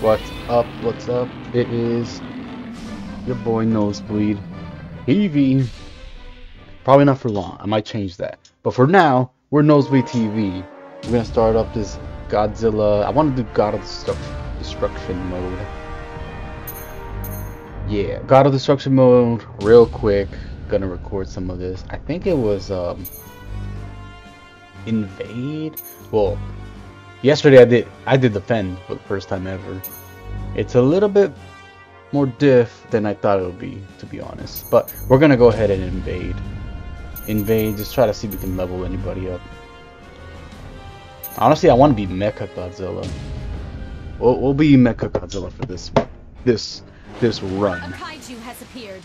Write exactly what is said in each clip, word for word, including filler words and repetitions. What's up, what's up? It is your boy Nosebleed T V. Probably not for long, I might change that. But for now, we're Nosebleed T V. We're gonna start up this Godzilla. I wanna do God of Destruction mode. Yeah, God of Destruction mode real quick. Gonna record some of this. I think it was um invade. Well, yesterday I did I did defend for the first time ever. It's a little bit more diff than I thought it would be, to be honest. But we're gonna go ahead and invade. Invade, just try to see if we can level anybody up. Honestly, I want to be Mechagodzilla. We'll, we'll be Mechagodzilla for this this this run. A kaiju has appeared.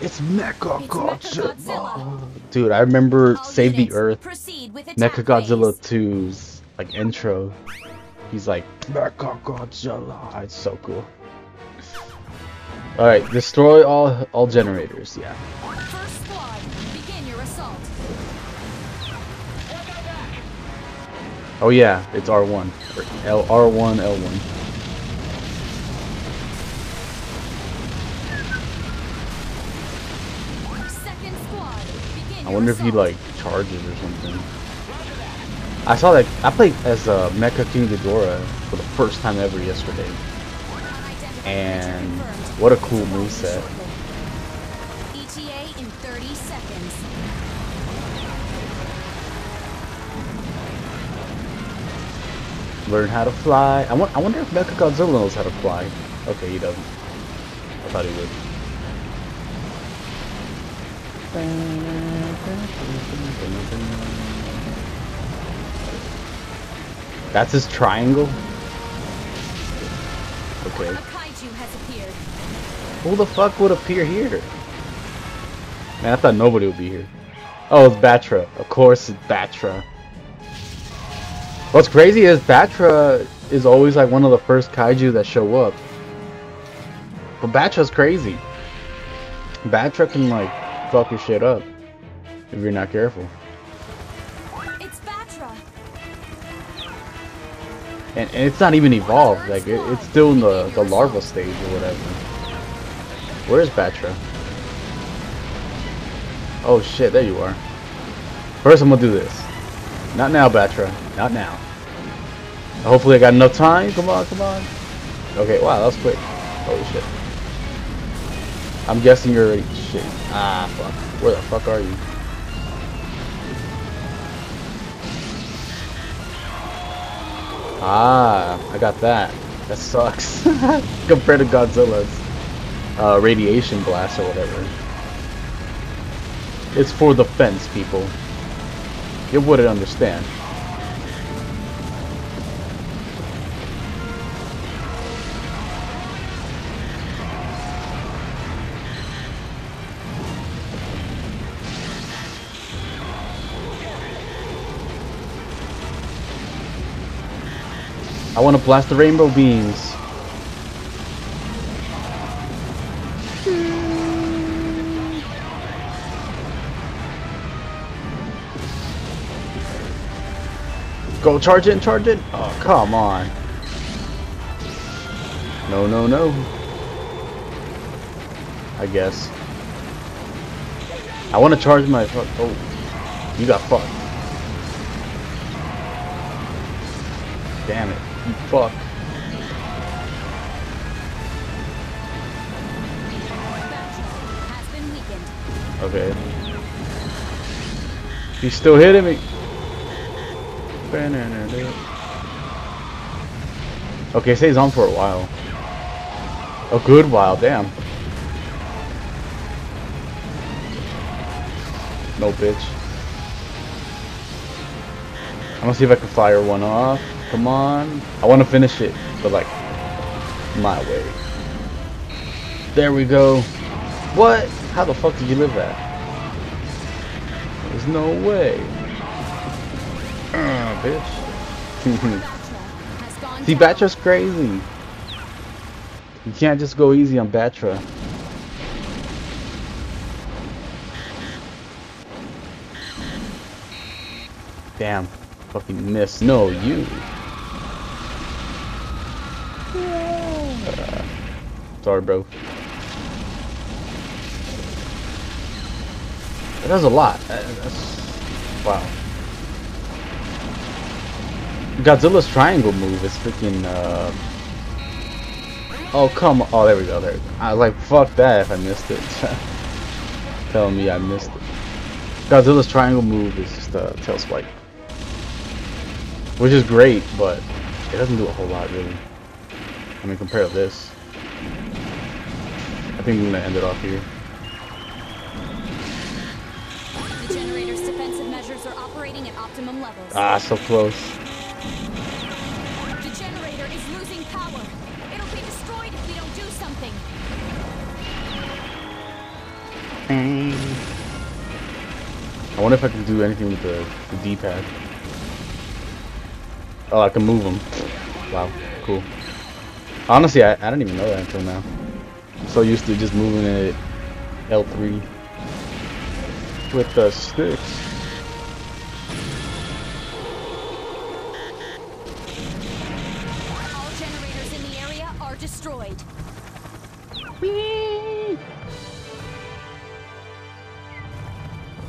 It's Mechagodzilla. Oh, dude, I remember All Save the Earth, Mechagodzilla two's like intro. He's like Mechagodzilla. It's so cool. All right, destroy all all generators. Yeah. First squad, begin your assault. Oh yeah, it's R one. L R one L one. I wonder if he like charges or something. I saw that I played as a uh, Mecha King Ghidorah for the first time ever yesterday, and what a cool moveset! E T A in thirty seconds. Learn how to fly. I want. I wonder if Mechagodzilla knows how to fly. Okay, he doesn't. I thought he would. That's his triangle? Okay. A kaiju has appeared. Who the fuck would appear here? Man, I thought nobody would be here. Oh, it's Battra. Of course it's Battra. What's crazy is Battra is always like one of the first kaiju that show up. But Battra's crazy. Battra can like fuck your shit up if you're not careful. It's Battra. And, and it's not even evolved, like it, it's still in the, the larva stage or whatever. Where's Battra? Oh shit, there you are. First I'm gonna do this. Not now, Battra. Not now. Hopefully I got enough time. Come on, come on. Okay, wow, that was quick. Holy shit. I'm guessing you're already shit. Ah, fuck. Where the fuck are you? Ah, I got that. That sucks. Compared to Godzilla's uh, radiation blast or whatever. It's for the fence, people. You wouldn't understand. I want to blast the rainbow beams. Go charge it and charge it. Oh, come on. No, no, no. I guess. I want to charge my... Oh, you got fucked. Damn it. You fuck. Okay. He's still hitting me. Okay, stays on for a while. A good while, damn. No bitch. I'm gonna see if I can fire one off. Come on. I want to finish it, but like, my way. There we go. What? How the fuck did you live that? There's no way. Uh, bitch. See, Battra's crazy. You can't just go easy on Battra. Damn. fucking miss. No, you. Yeah. Sorry, bro. That does a lot. That's... Wow. Godzilla's triangle move is freaking... Uh... Oh, come on. Oh, there we go. There we go. I was like, fuck that if I missed it. Tell me I missed it. Godzilla's triangle move is just a uh, tail swipe. Which is great, but it doesn't do a whole lot, really. I mean, compare this. I think we're going to end it off here. The generator's defensive measures are operating at optimum levels. Ah, so close. The generator is losing power. It'll be destroyed if we don't do something. I wonder if I can do anything with the, the D-pad. Oh, I can move them. Wow, cool. Honestly, I, I didn't even know that until now. I'm so used to just moving it L three with the sticks. All generators in the area are destroyed. Whee!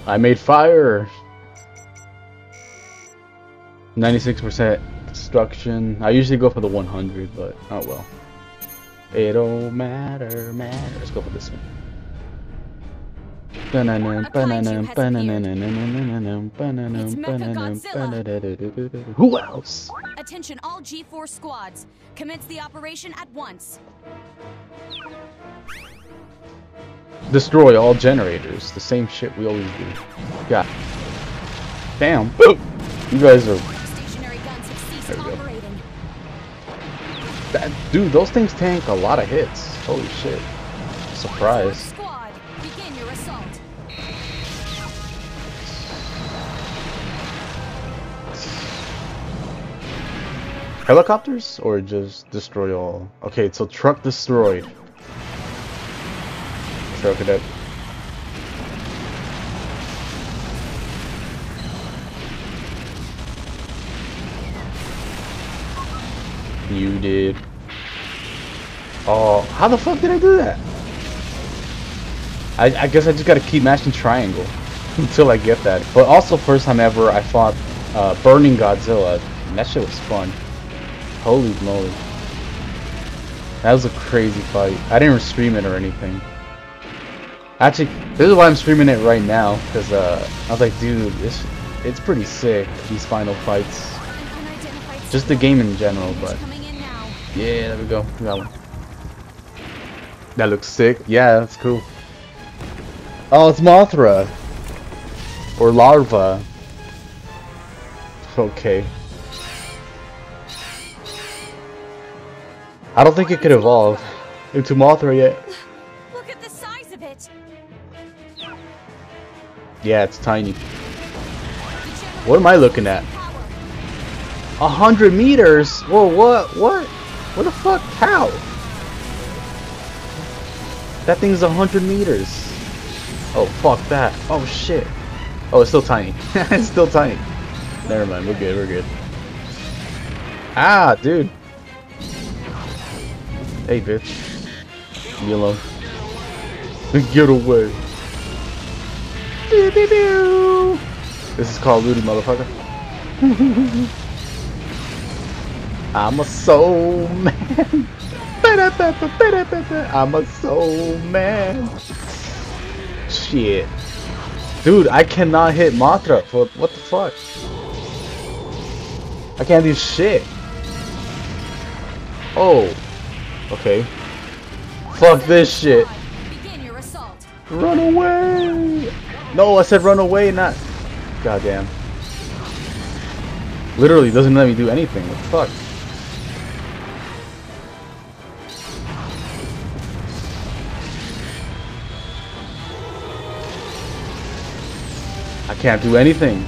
I made fire. ninety-six percent destruction. I usually go for the one hundred, but oh well. It don't matter, matter. Let's go for this one. It's Mechagodzilla. Who else? Attention all G four squads. Commence the operation at once. Destroy all generators. The same shit we always do. God. Damn. Boom. You guys are... There we go. That, dude, those things tank a lot of hits. Holy shit. Surprise. Squad, begin your assault. Helicopters? Or just destroy all? Okay, so truck destroyed. Truck it up. You did. Oh, how the fuck did I do that? I, I guess I just gotta keep mashing triangle until I get that. But also, first time ever, I fought uh, Burning Godzilla. And that shit was fun. Holy moly. That was a crazy fight. I didn't stream it or anything. Actually, this is why I'm streaming it right now. Because uh, I was like, dude, this, it's pretty sick, these final fights. Just the game in general, but... Yeah, there we go. That one. That looks sick. Yeah, that's cool. Oh, it's Mothra. Or Larva. Okay. I don't think it could evolve into Mothra yet. Look at the size of it. Yeah, it's tiny. What am I looking at? A hundred meters? Whoa, what? What? What the fuck? How? That thing's a hundred meters. Oh, fuck that. Oh, shit. Oh, it's still tiny. It's still tiny. Never mind. We're good. We're good. Ah, dude. Hey, bitch. You alone. Get away. This is Call of Duty, motherfucker. I'm a soul man. I'm a soul man. Shit. Dude, I cannot hit Mothra. For, what the fuck? I can't do shit. Oh. Okay. Fuck this shit. Run away. No, I said run away, not... Goddamn. Literally doesn't let me do anything. What the fuck? I can't do anything.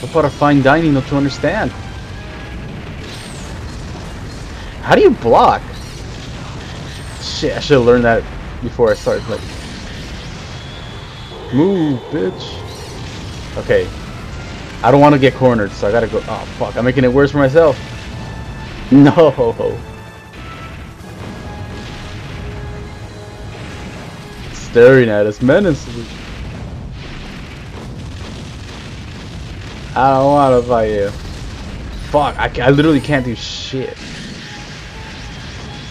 What part of fine dining don't you understand? How do you block? Shit, I should have learned that before I started. Like, move, bitch. Okay, I don't want to get cornered, so I gotta go. Oh fuck, I'm making it worse for myself. No. Staring at us menacingly. I don't want to fight you. Fuck, I, I literally can't do shit.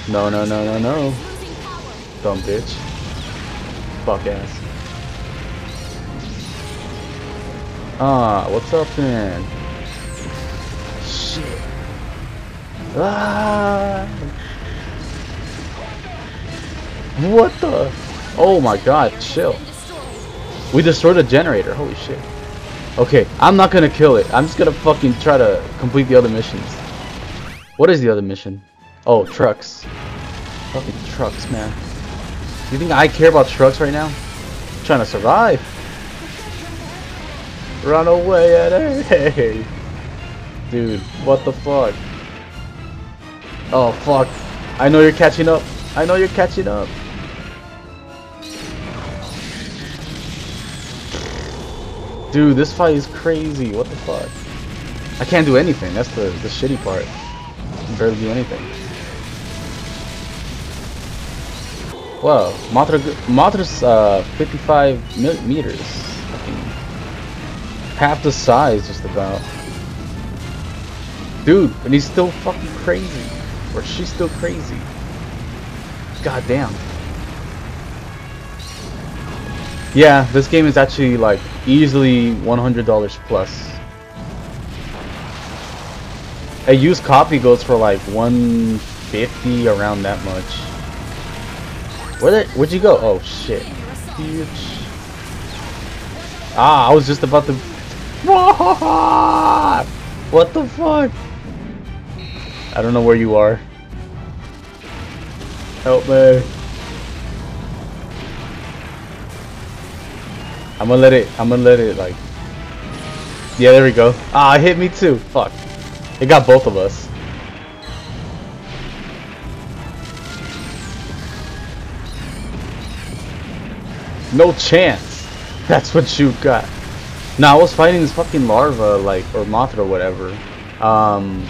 No, no, no, no, no. Dumb bitch. Fuck ass. Ah, what's up then? Shit. Ah. What the? Oh my god, chill. We destroyed a generator, holy shit. Okay, I'm not gonna kill it. I'm just gonna fucking try to complete the other missions. What is the other mission? Oh, trucks. Fucking trucks, man. You think I care about trucks right now? I'm trying to survive. Run away at her. Dude, what the fuck? Oh fuck. I know you're catching up. I know you're catching up. Dude, this fight is crazy. What the fuck? I can't do anything. That's the, the shitty part. I can barely do anything. Whoa. Mothra, Mothra's uh, fifty-five meters. Fucking half the size, just about. Dude, and he's still fucking crazy. Or she's still crazy. Goddamn. Yeah, this game is actually like easily one hundred dollars plus. A used copy goes for like one fifty, around that much. Where did where'd you go? Oh shit! Ah, I was just about to. What the fuck? I don't know where you are. Help me. I'm gonna let it, I'm gonna let it like, yeah, there we go. Ah, it hit me too, fuck. It got both of us. No chance, that's what you got. Now I was fighting this fucking larva, like, or Mothra or whatever. Um,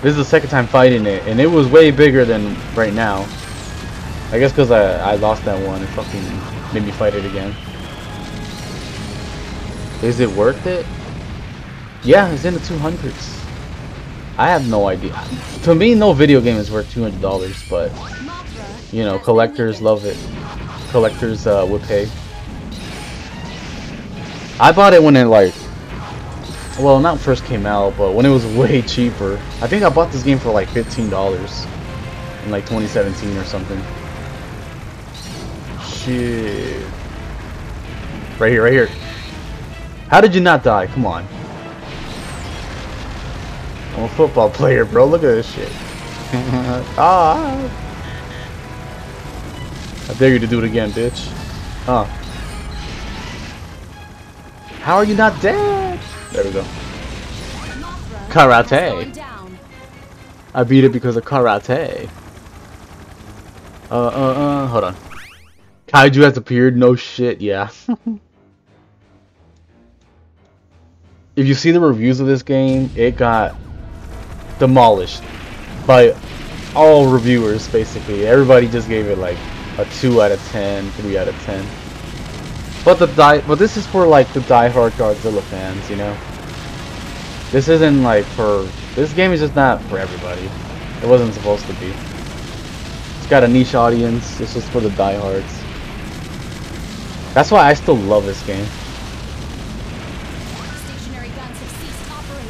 this is the second time fighting it, and it was way bigger than right now. I guess cause I, I lost that one, it fucking made me fight it again. Is it worth it? Yeah, it's in the two hundreds. I have no idea. To me, no video game is worth two hundred dollars, but you know, collectors love it. Collectors uh, would pay. I bought it when it like, well, not first came out, but when it was way cheaper. I think I bought this game for like fifteen dollars in like twenty seventeen or something. Shit. Right here, right here. How did you not die? Come on. I'm a football player, bro. Look at this shit. Ah! I dare you to do it again, bitch. Huh. How are you not dead? There we go. Karate. I beat it because of karate. Uh, uh, uh. Hold on. Kaiju has appeared? No shit, yeah. If you see the reviews of this game, it got demolished by all reviewers, basically. Everybody just gave it like a two out of ten, three out of ten. But the die, but this is for like the diehard Godzilla fans, you know? This isn't like for, this game is just not for everybody. It wasn't supposed to be. It's got a niche audience, it's just for the diehards. That's why I still love this game.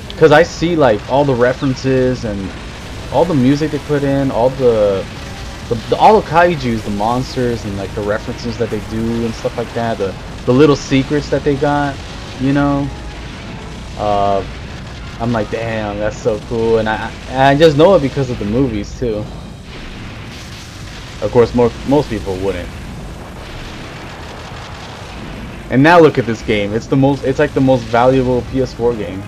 Because I see like all the references and all the music they put in, all the, the, the all the kaijus, the monsters, and like the references that they do and stuff like that. The the little secrets that they got, you know. Uh, I'm like, damn, that's so cool, and I and I just know it because of the movies too. Of course, more most people wouldn't. And now look at this game. It's the most. It's like the most valuable P S four game.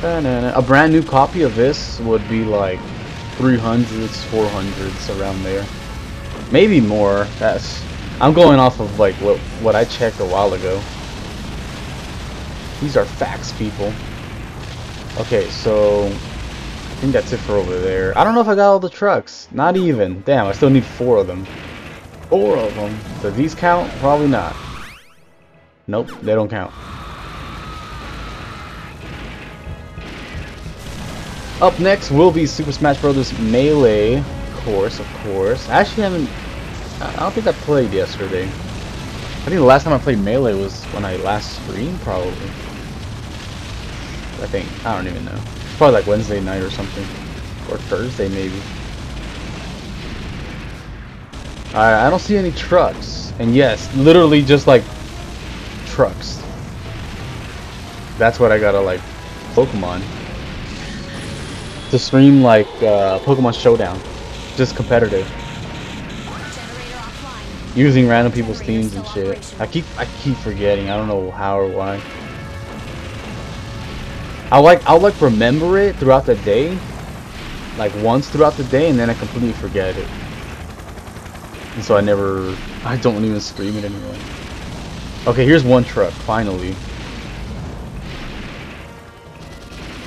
A brand new copy of this would be like three hundreds, four hundreds, around there, maybe more. That's I'm going off of like what what I checked a while ago. These are facts, people. Okay, so I think that's it for over there. I don't know if I got all the trucks. Not even. Damn, I still need four of them. Four of them. Does these count? Probably not. Nope, they don't count. Up next will be Super Smash Bros. Melee, of course, of course. I actually haven't... I don't think I played yesterday. I think the last time I played Melee was when I last streamed, probably. I think. I don't even know. It's probably like Wednesday night or something. Or Thursday, maybe. Alright, I don't see any trucks. And yes, literally just like... trucks. That's what I gotta like... Pokemon. To stream like uh, Pokemon Showdown, just competitive, using random people's themes and shit. I keep I keep forgetting. I don't know how or why. I like I'll like remember it throughout the day, like once throughout the day, and then I completely forget it. And so I never I don't even stream it anymore. Okay, here's one truck finally.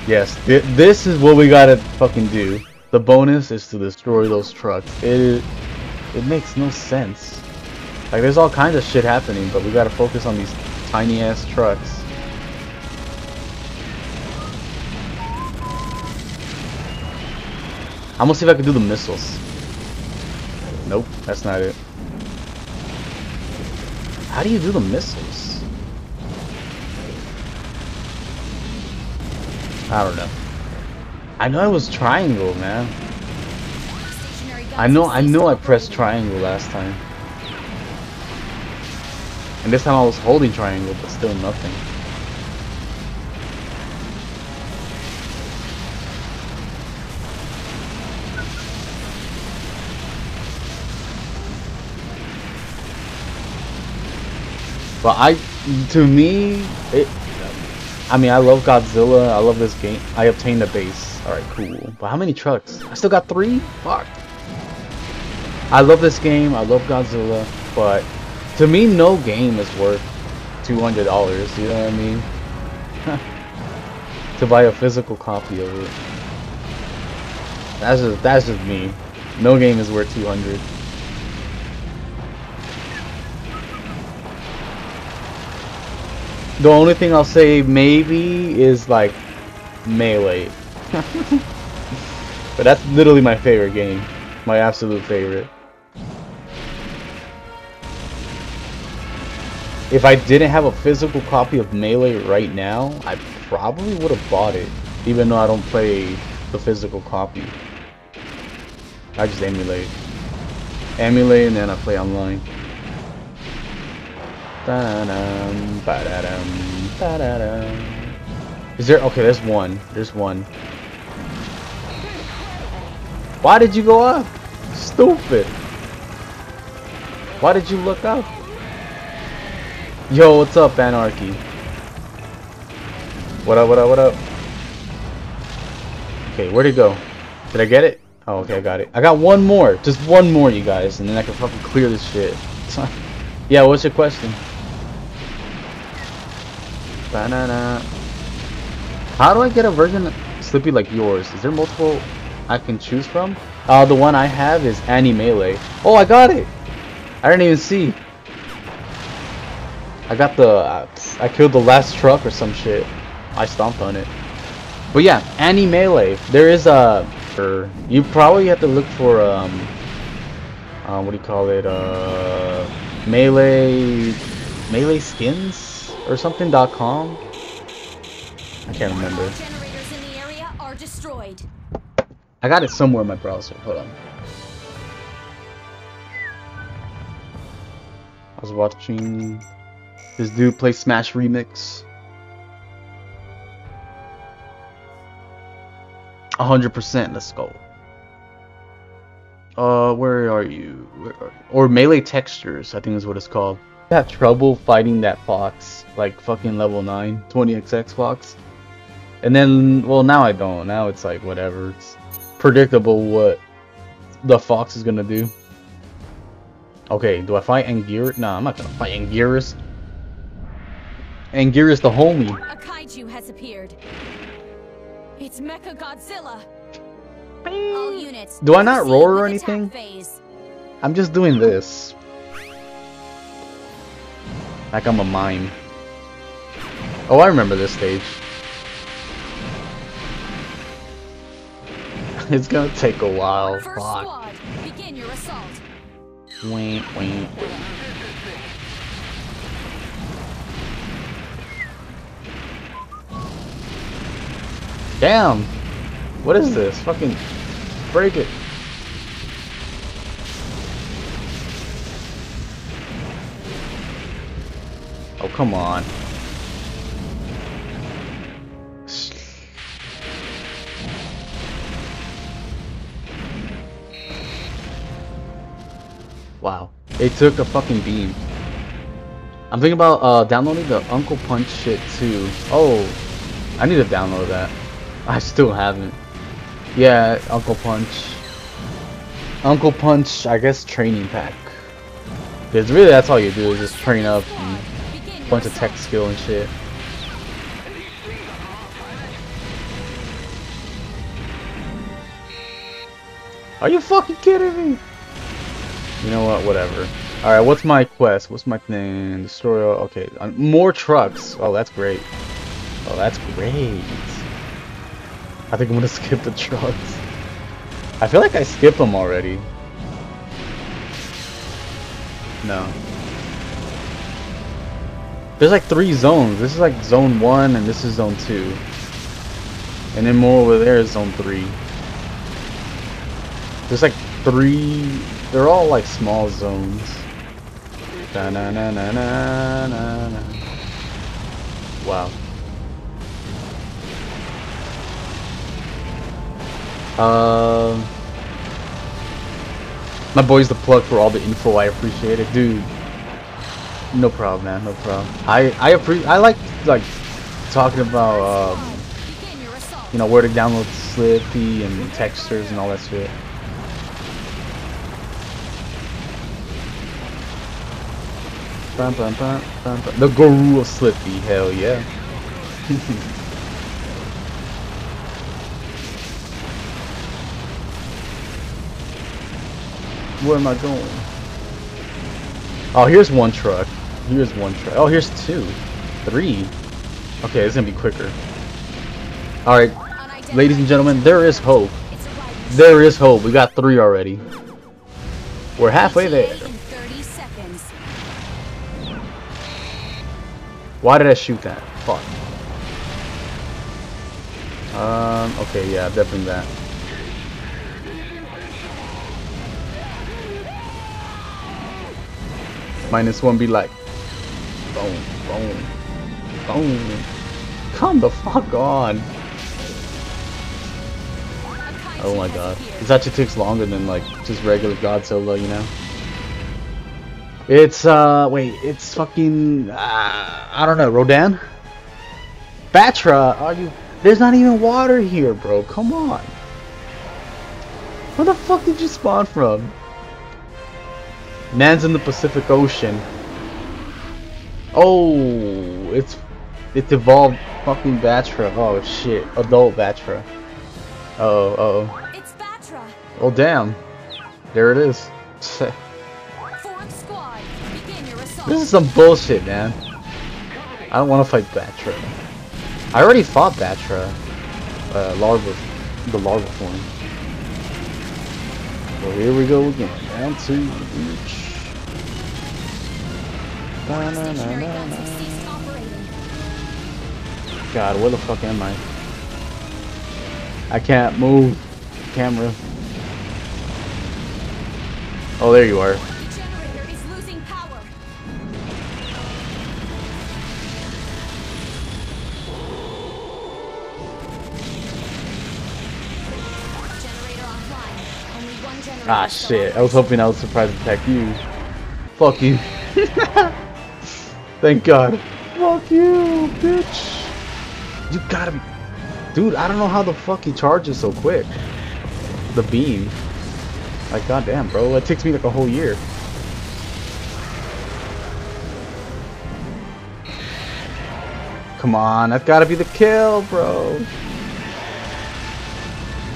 Yes, th this is what we gotta fucking do. The bonus is to destroy those trucks. It it makes no sense. Like, there's all kinds of shit happening, but we gotta focus on these tiny ass trucks. I'm gonna see if I can do the missiles. Nope, that's not it. How do you do the missiles? I don't know. I know I was triangle, man. I know I know I pressed triangle last time. And this time I was holding triangle, but still nothing. But I, to me, it I mean, I love Godzilla, I love this game. I obtained the base. Alright, cool. But how many trucks? I still got three? Fuck. I love this game, I love Godzilla, but to me, no game is worth two hundred dollars, you know what I mean? To buy a physical copy of it. That's just, that's just me. No game is worth two hundred dollars. The only thing I'll say maybe is like Melee. But that's literally my favorite game. My absolute favorite. If I didn't have a physical copy of Melee right now, I probably would have bought it. Even though I don't play the physical copy. I just emulate. Emulate and then I play online. Ba-da-dum, ba-da-dum, ba-da-dum. Is there? Okay, there's one. There's one. Why did you go up? Stupid. Why did you look up? Yo, what's up, Anarchy? What up, what up, what up? Okay, where'd it go? Did I get it? Oh, okay, I got it. I got one more. Just one more, you guys, and then I can fucking clear this shit. Yeah, what's your question? Banana. How do I get a version of Slippy like yours? Is there multiple I can choose from? Uh, the one I have is Annie Melee. Oh, I got it! I didn't even see. I got the... Uh, I killed the last truck or some shit. I stomped on it. But yeah, Annie Melee. There is a... Uh, you probably have to look for... um, uh, what do you call it? Uh, Melee... Melee skins? Or something dot com. I can't remember. Generators in the area are destroyed. I got it somewhere in my browser. Hold on. I was watching this dude play Smash Remix. A hundred percent. Let's go. Uh, where are you? Where are you? Or Melee Textures, I think is what it's called. Have trouble fighting that fox, like fucking level nine twenty X X fox, and then well now I don't. Now it's like whatever. It's predictable what the fox is gonna do. Okay, do I fight Anguirus? Nah, I'm not gonna fight Anguirus. Anguirus the homie. A kaiju has appeared. It's Mechagodzilla. All units. Do I not roar or anything? Phase. I'm just doing this. Like I'm a mime. Oh, I remember this stage. It's gonna take a while. First Fuck. Squad, begin your assault. Wait, wait. Damn! What is this? Fucking break it. Oh, come on. Wow. They took a fucking beam. I'm thinking about uh, downloading the Uncle Punch shit too. Oh, I need to download that. I still haven't. Yeah, Uncle Punch. Uncle Punch, I guess, training pack. Because really that's all you do is just train up and a bunch of tech skill and shit. Are you fucking kidding me? You know what? Whatever. Alright, what's my quest? What's my thing? The story. Okay. More trucks. Oh, that's great. Oh, that's great. I think I'm gonna skip the trucks. I feel like I skipped them already. No. There's like three zones. This is like zone one and this is zone two. And then more over there is zone three. There's like three... They're all like small zones. Da na na na na na na. Wow. Um, my boy's the plug for all the info. I appreciate it, dude. No problem, man. No problem. I I appreciate. I like like talking about um, you know, where to download Slippy and textures and all that shit. Bum, bum, bum, bum, bum. The guru of Slippy, hell yeah. Where am I going? Oh, here's one truck. Here's one truck. Oh, here's two. Three. Okay, it's gonna be quicker. Alright, ladies and gentlemen, there is hope. There is hope. We got three already. We're halfway there. Why did I shoot that? Fuck. Um, okay, yeah, definitely that. Minus one be like, boom, boom, boom. Come the fuck on. Oh my god. This actually takes longer than like just regular Godzilla, you know? It's, uh, wait, it's fucking, uh, I don't know, Rodan? Battra, are you, there's not even water here, bro, come on. Where the fuck did you spawn from? Man's in the Pacific Ocean. Oh, it's it's evolved fucking Battra. Oh shit, adult Battra. Uh oh, uh oh. It's Battra. Oh damn, there it is. Squad. Begin your assault. This is some bullshit, man. I don't want to fight Battra. I already fought Battra. Uh, larva, the larva form. Well, here we go again. Round two. -na -na -na -na. God, where the fuck am I? I can't move. Camera. Oh, there you are. Ah shit, I was hoping I would surprise attack you. Fuck you. Thank god. Fuck you, bitch. You gotta be... Dude, I don't know how the fuck he charges so quick. The beam. Like goddamn, bro, it takes me like a whole year. Come on, I've got to be the kill, bro.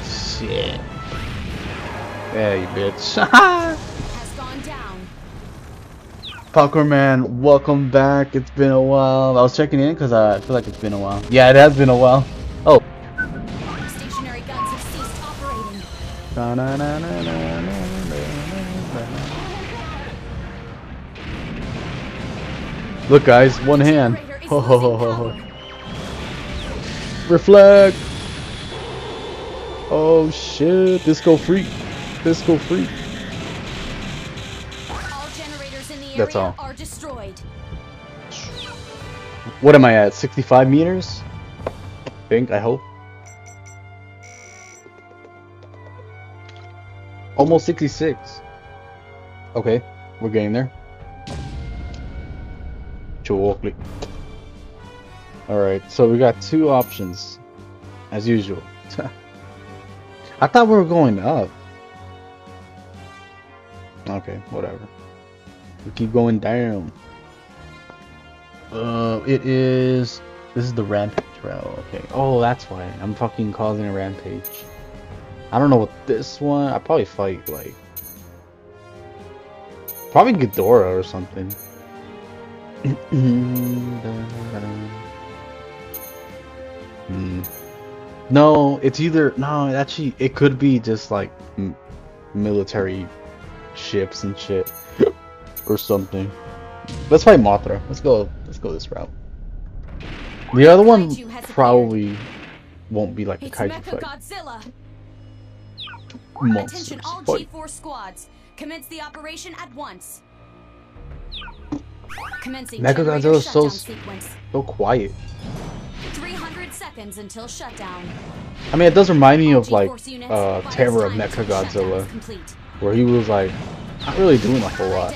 Shit. Yeah, you bitch. Popcorn Man, welcome back. It's been a while. I was checking in because I feel like it's been a while. Yeah, it has been a while. Oh. Stationary guns have ceased operating. Da, na, na, na, na, na. Look guys, one hand. Ho ho ho ho ho. Reflect! Oh shit, Disco Freak. Disco Freak. All generators in the area That's all. Are destroyed. What am I at? sixty-five meters? I think, I hope. Almost sixty-six. Okay, we're getting there. All right, so we got two options, as usual. I thought we were going up. Okay, whatever. We keep going down. Uh, it is. This is the rampage route. Okay. Oh, that's why I'm fucking causing a rampage. I don't know what this one. I probably fight like probably Ghidorah or something. mm. No, it's either no. Actually, it could be just like m military ships and shit or something. Let's fight Mothra. Let's go. Let's go this route. The other one probably won't be like a kaiju fight. Mechagodzilla. Attention, all G four squads. Commence the operation at once. Mechagodzilla is so, so quiet. three hundred seconds until shutdown. I mean, it does remind me of like uh, Terror of Mechagodzilla, where he was like not really doing a whole lot.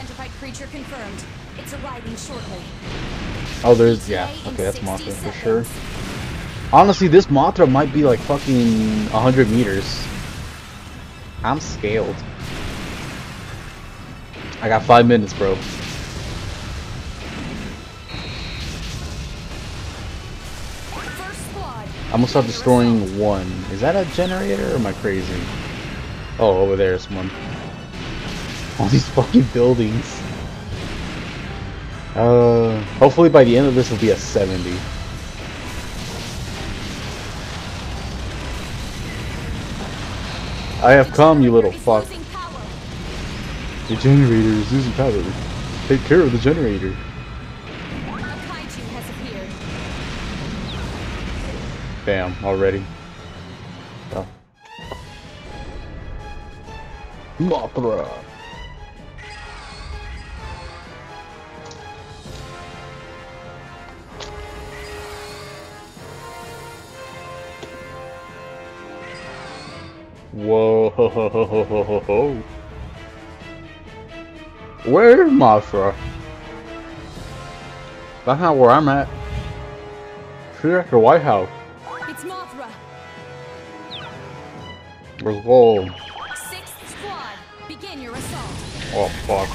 Oh, there's yeah. Okay, that's Mothra for sure. Honestly, this Mothra might be like fucking one hundred meters. I'm scaled. I got five minutes, bro. I'm gonna start destroying one. Is that a generator or am I crazy? Oh, over there is one. All these fucking buildings. Uh, hopefully by the end of this will be a seventy. I have come, you little fuck. The generator is losing power. Take care of the generator. Bam, already. Oh. Mothra! Whoa, ho, ho, ho, ho, ho, ho. Where is Mothra? That's not where I'm at. She's at the White House. It's Mothra. Let's go. Sixth squad, begin your assault. Oh fuck.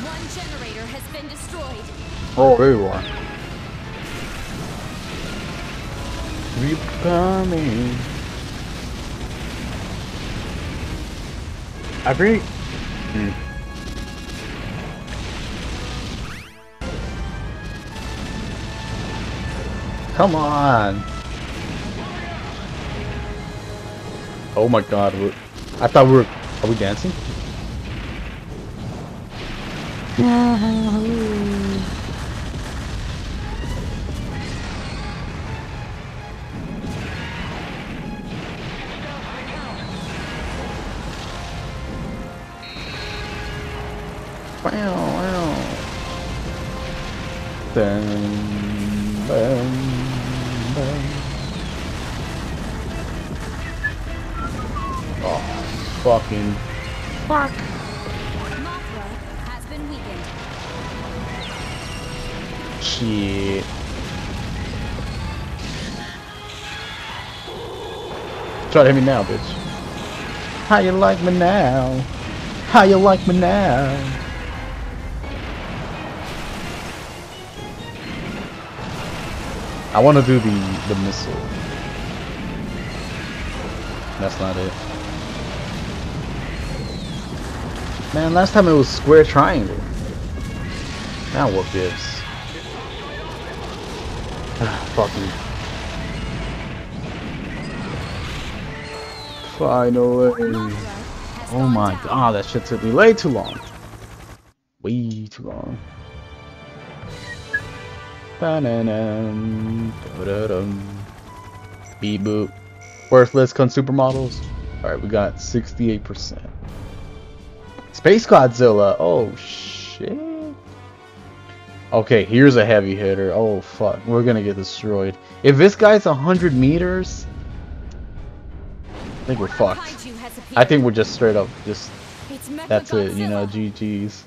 One generator has been destroyed. Oh, there you are. Keep coming. I agree. Hmm. Come on. Oh my god. We're, I thought we were. Are we dancing? Fucking fuck. Mothra has been weakened. Shit. Try to hit me now, bitch. How you like me now? How you like me now? I want to do the, the missile. That's not it. Man, last time it was square triangle. Now what gives? Fuck me. Finally. Oh my god, that shit took me way too long. Way too long. Beep boop. Worthless con supermodels. Alright, we got sixty-eight percent. Space Godzilla. Oh shit. Okay, here's a heavy hitter. Oh fuck. We're gonna get destroyed. If this guy's one hundred meters, I think we're fucked. I think we're just straight up just. That's it, you know, G G's.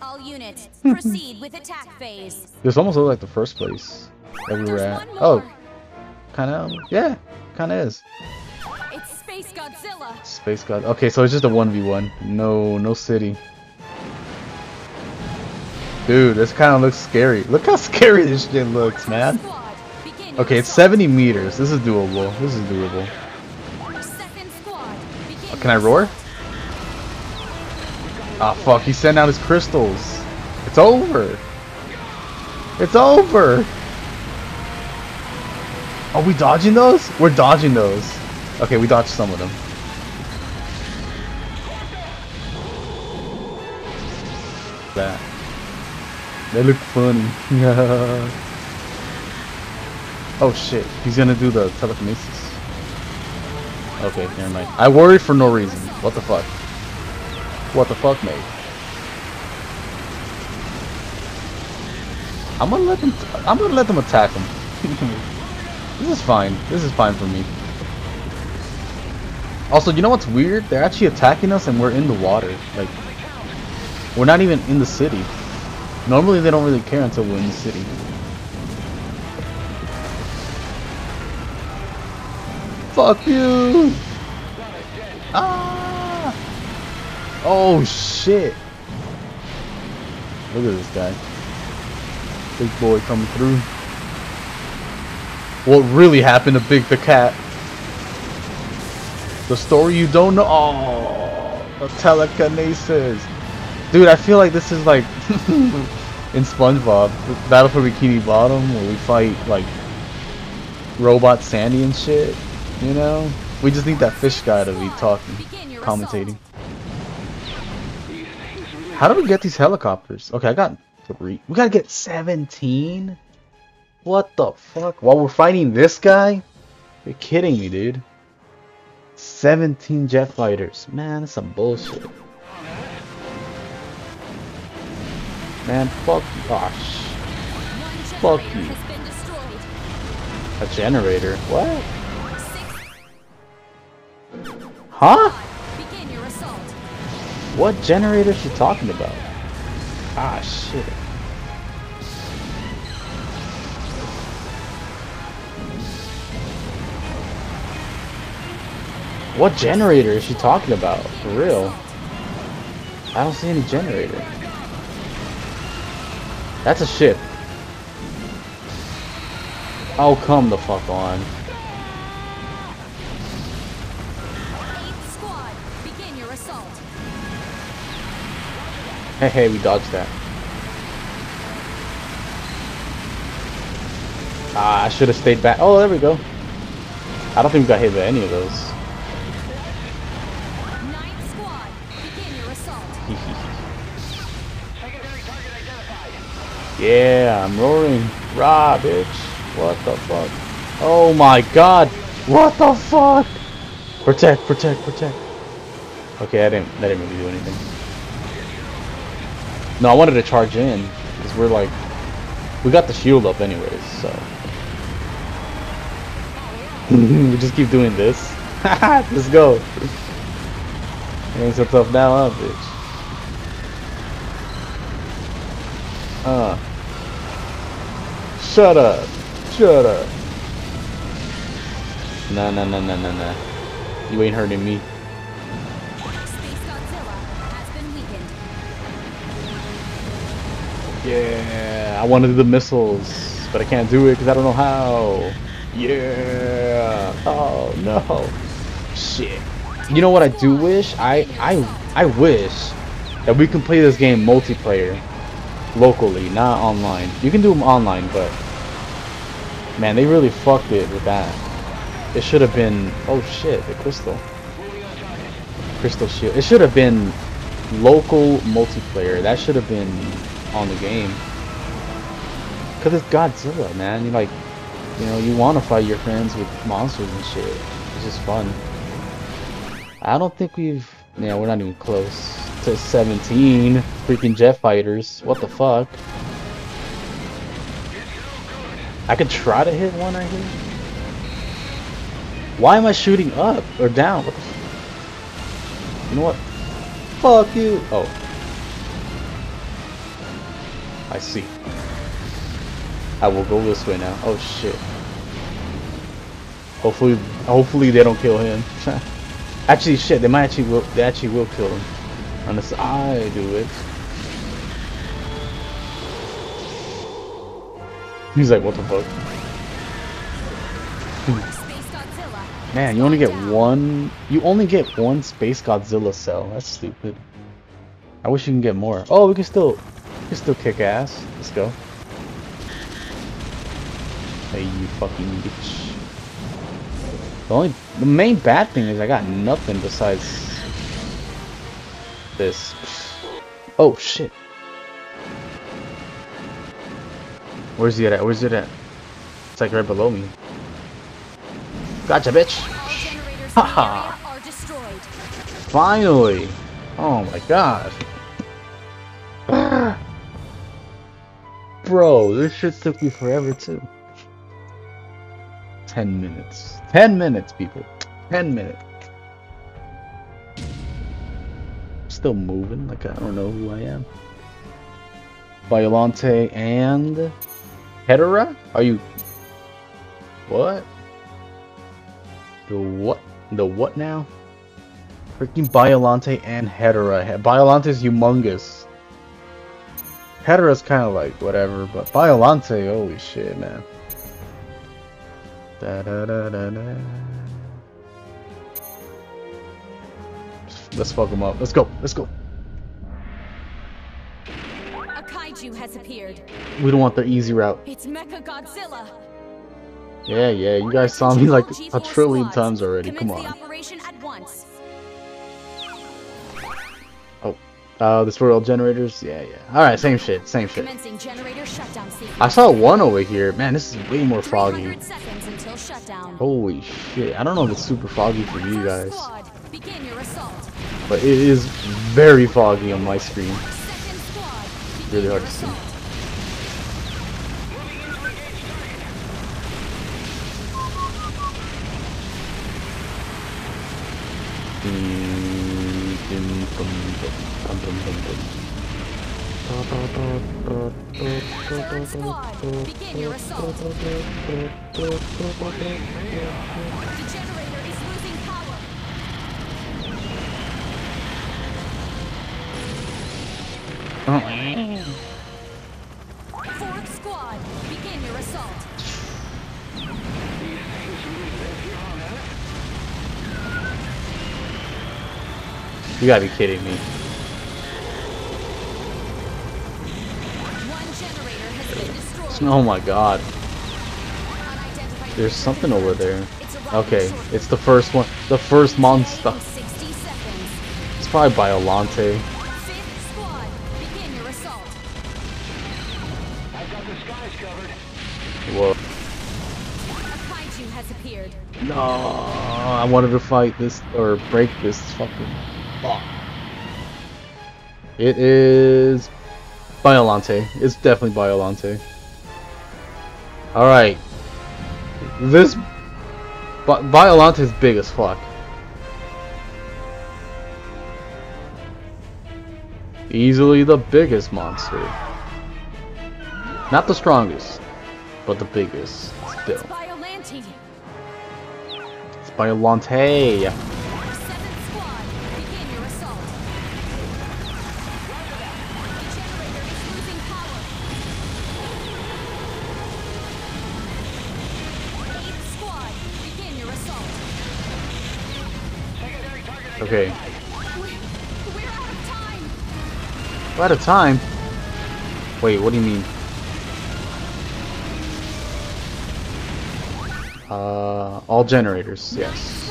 All units, proceed with attack phase. This almost looks like the first place that we were at. Oh, kind of, yeah, kind of is. It's Space Godzilla. Space God. Okay, so it's just a one v one. No, no city. Dude, this kind of looks scary. Look how scary this shit looks, man. Okay, it's seventy meters. This is doable. This is doable. Oh, can I roar? Ah, oh, fuck, he sent out his crystals. It's over. It's over. Are we dodging those? We're dodging those. Okay, we dodged some of them. That. They look funny. Oh shit, he's gonna do the telekinesis. Okay, never mind. I worried for no reason. What the fuck? What the fuck, mate? I'm gonna let them. I'm gonna let them attack him. This is fine. This is fine for me. Also, you know what's weird? They're actually attacking us, and we're in the water. Like, we're not even in the city. Normally, they don't really care until we're in the city. Fuck you! Ah! Oh shit! Look at this guy. Big boy coming through. What really happened to Big the Cat? The story you don't know. Oh, the telekinesis. Dude, I feel like this is like in SpongeBob, Battle for Bikini Bottom, where we fight like Robot Sandy and shit. You know, we just need that fish guy to be talking, commentating. How do we get these helicopters? Okay, I got three. We gotta get seventeen? What the fuck? While we're fighting this guy? You're kidding me, dude. seventeen jet fighters. Man, that's some bullshit. Man, fuck you. Gosh. Fuck you. A generator? What? Huh? What generator is she talking about? Ah, shit. What generator is she talking about? For real? I don't see any generator. That's a ship. Oh, come the fuck on. Hey, hey, we dodged that. Ah, I should have stayed back. Oh, there we go. I don't think we got hit by any of those. Ninth squad, begin your assault. Yeah, I'm roaring. Rah, bitch. What the fuck? Oh my god. What the fuck? Protect, protect, protect. Okay, I didn't, I didn't really do anything. No, I wanted to charge in, because we're like, we got the shield up anyways, so. We just keep doing this. Let's go. It ain't so tough now, huh, bitch? Uh. Shut up. Shut up. Nah, nah, nah, nah, nah, nah. You ain't hurting me. Yeah, I want to do the missiles, but I can't do it because I don't know how. Yeah. Oh no. Shit. You know what I do wish? I I I wish that we can play this game multiplayer, locally, not online. You can do them online, but man, they really fucked it with that. It should have been. Oh shit, the crystal. Crystal shield. It should have been local multiplayer. That should have been on the game. Cause it's Godzilla, man. You like, you know, you want to fight your friends with monsters and shit. It's just fun. I don't think we've. You know, we're not even close to seventeen freaking jet fighters. What the fuck? I could try to hit one right here. Why am I shooting up or down? What the fuck? You know what? Fuck you! Oh. I see. I will go this way now. Oh shit. Hopefully, hopefully they don't kill him. Actually, shit, they might actually will, they actually will kill him. Unless I do it. He's like, what the fuck? Man, you only get one. You only get one Space Godzilla cell. That's stupid. I wish you can get more. Oh, we can still, we can still kick ass. Let's go. Hey, you fucking bitch. The only, the main bad thing is I got nothing besides this. Oh shit. Where's he at? Where's it at? It's like right below me. Gotcha, bitch! Haha! Finally! Oh my god! Bro, this shit took me forever too. Ten minutes. Ten minutes, people. Ten minutes. Still moving like I don't know who I am. Biollante and Hedorah? Are you? What? The what? The what now? Freaking Biollante and Hedorah. Biollante's humongous. Hedorah's kind of like whatever, but Biollante, holy shit, man. Da da da da da. Let's fuck him up. Let's go. Let's go. A kaiju has appeared. We don't want the easy route. It's Mechagodzilla. Yeah, yeah, you guys saw me like a trillion times already. Come on. Oh, uh, the swirl generators. Yeah, yeah. All right, same shit, same shit. I saw one over here. Man, this is way more foggy. Holy shit! I don't know if it's super foggy for you guys, but it is very foggy on my screen. Really hard to see. Fourth squad, begin your assault. You gotta be kidding me. Oh my god. There's something over there. Okay, it's the first one. The first monster. It's probably Biollante. Whoa. No, I wanted to fight this or break this fucking. Oh. It is Biollante. It's definitely Biollante. All right, this Bi Biollante is big as fuck. Easily the biggest monster, not the strongest, but the biggest still. It's Biollante. Okay. We're out of time. We're out of time? Wait, what do you mean? Uh, all generators, yes.